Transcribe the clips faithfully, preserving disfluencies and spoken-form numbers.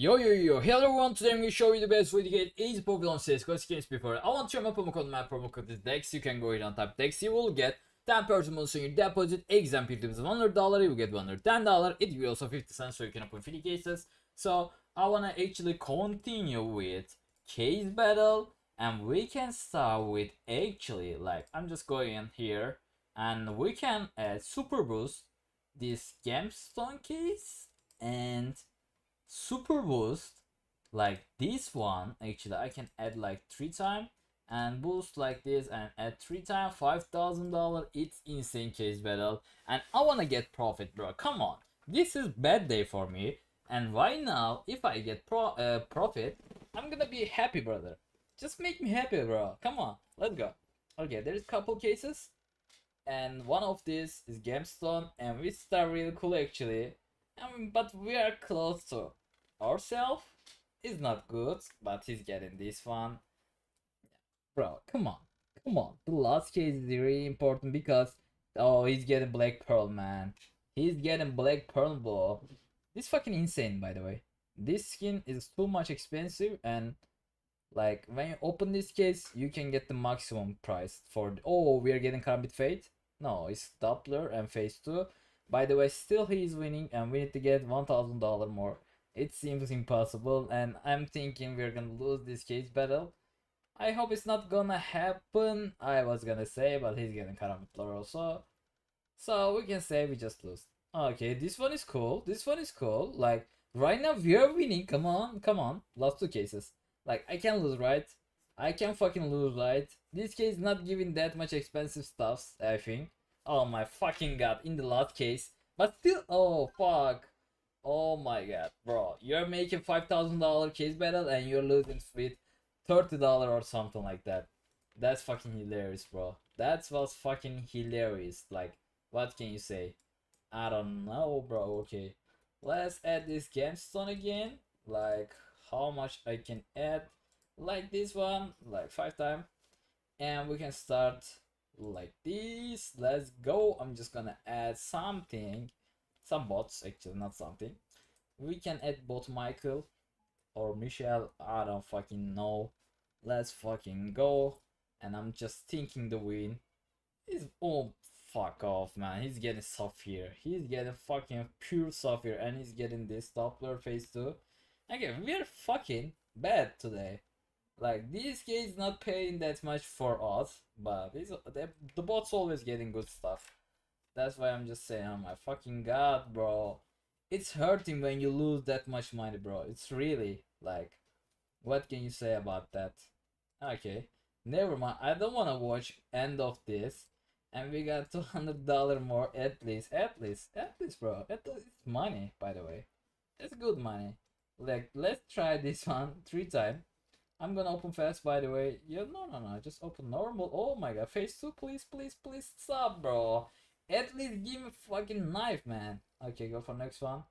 Yo yo yo, hello everyone, today I'm going to show you the best way to get easy popular on csgoskins before. I want to share my promo code. My promo code is DEX. You can go here and type DEX. You will get ten percent bonus on your deposit. Example, if it is one hundred dollars, you will get one hundred ten dollars. It will also fifty cents, so you can open fifty cases. So I want to actually continue with case battle, and we can start with actually like I'm just going in here and we can uh, super boost this GameStone case and super boost like this one. Actually I can add like three times and boost like this and add three times five thousand dollars. It's insane case battle and I want to get profit, bro. Come on, this is bad day for me, and right now if I get pro uh, profit, I'm gonna be happy, brother. Just make me happy, bro. Come on, let's go. Okay, there's a couple cases and one of these is GameStone and we start really cool actually. I mean, but we are close to ourselves. It's not good, but he's getting this one. Bro, come on. Come on. The last case is really important because... oh, he's getting black pearl, man. He's getting black pearl, bro. This is fucking insane, by the way. This skin is too much expensive and... like, when you open this case, you can get the maximum price for... oh, we are getting karambit fate. No, it's doppler and phase two. By the way, still he is winning and we need to get one thousand dollars more. It seems impossible and I'm thinking we're gonna lose this case battle. I hope it's not gonna happen, I was gonna say, but he's getting karambit also. So we can say we just lose. Okay, this one is cool, this one is cool. Like, right now we are winning, come on, come on. Last two cases. Like, I can lose, right? I can fucking lose, right? This case is not giving that much expensive stuffs, I think. Oh my fucking god, in the last case, but still, oh fuck, oh my god, bro, you're making five thousand dollars case battle and you're losing with thirty dollars or something like that. That's fucking hilarious, bro. That was fucking hilarious. Like, what can you say? I don't know, bro. Okay, let's add this GameStone again. Like, how much I can add, like this one, like five times, and we can start like this. Let's go. I'm just gonna add something, some bots actually, not something. We can add bot Michael or Michelle, I don't fucking know. Let's fucking go. And I'm just thinking the win is... oh fuck off, man. He's getting sapphire, he's getting fucking pure sapphire, and he's getting this doppler phase two. Okay, we're fucking bad today. Like, this case is not paying that much for us, but these, they, the bot's always getting good stuff. That's why I'm just saying, oh my fucking god, bro. It's hurting when you lose that much money, bro. It's really, like, what can you say about that? Okay, never mind. I don't want to watch end of this. And we got two hundred dollars more, at least, at least, at least, bro. At least it's money, by the way. It's good money. Like, let's try this one three times. I'm gonna open fast, by the way. Yeah, no, no, no, just open normal. Oh my god, phase two, please, please, please, stop, bro. At least give me a fucking knife, man. Okay, go for next one.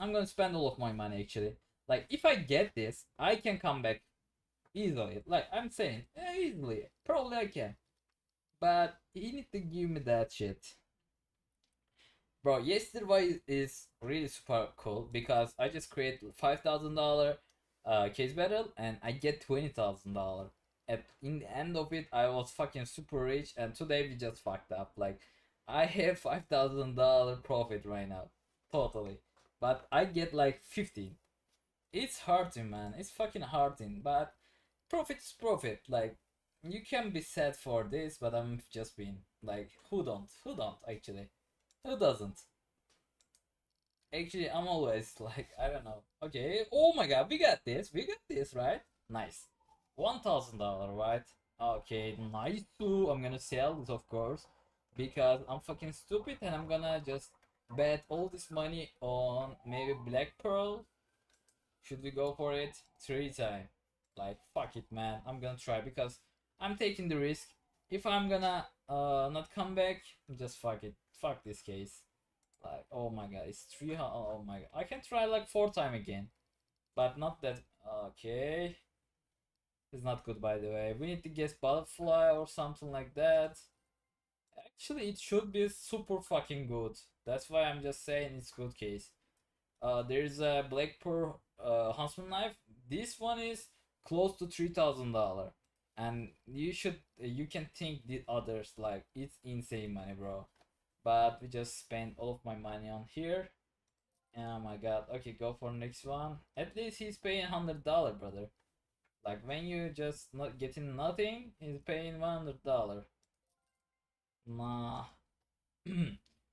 I'm gonna spend all of my money, actually. Like, if I get this, I can come back easily. Like, I'm saying, easily. Probably I can. But you need to give me that shit. Bro, yesterday is really super cool because I just created five thousand dollars. Uh, case battle and I get twenty thousand dollars. At in the end of it, I was fucking super rich, and today we just fucked up. Like, I have five thousand dollar profit right now, totally, but I get like fifteen. It's hurting, man. It's fucking hurting, but profit's profit. Like, you can be sad for this, but I'm just being like, who don't, who don't actually, who doesn't? Actually, I'm always like, I don't know. Okay, oh my god, we got this, we got this, right? Nice. one thousand dollars, right? Okay, nice too. I'm gonna sell this, of course, because I'm fucking stupid and I'm gonna just bet all this money on maybe black pearl. Should we go for it? Three times. Like, fuck it, man. I'm gonna try because I'm taking the risk. If I'm gonna uh, not come back, just fuck it. Fuck this case. Like, oh my god, it's three. Oh my god, I can try like four times again, but not that. Okay, it's not good, by the way. We need to guess butterfly or something like that. Actually, it should be super fucking good. That's why I'm just saying it's good case. Uh, there's a black pearl uh, Huntsman knife. This one is close to three thousand dollars, and you should you can think the others, like it's insane money, bro. But we just spent all of my money on here. Oh my god. Okay, go for next one. At least he's paying one hundred dollars, brother. Like when you just not getting nothing, he's paying one hundred dollars. Nah.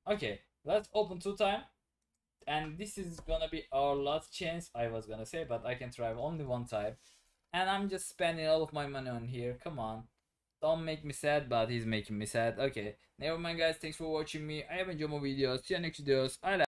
Okay, let's open two time. And this is gonna be our last chance, I was gonna say, but I can try only one time. And I'm just spending all of my money on here. Come on. Don't make me sad, but he's making me sad. Okay. Never mind, guys. Thanks for watching me. I have enjoyed my videos. See you next videos. I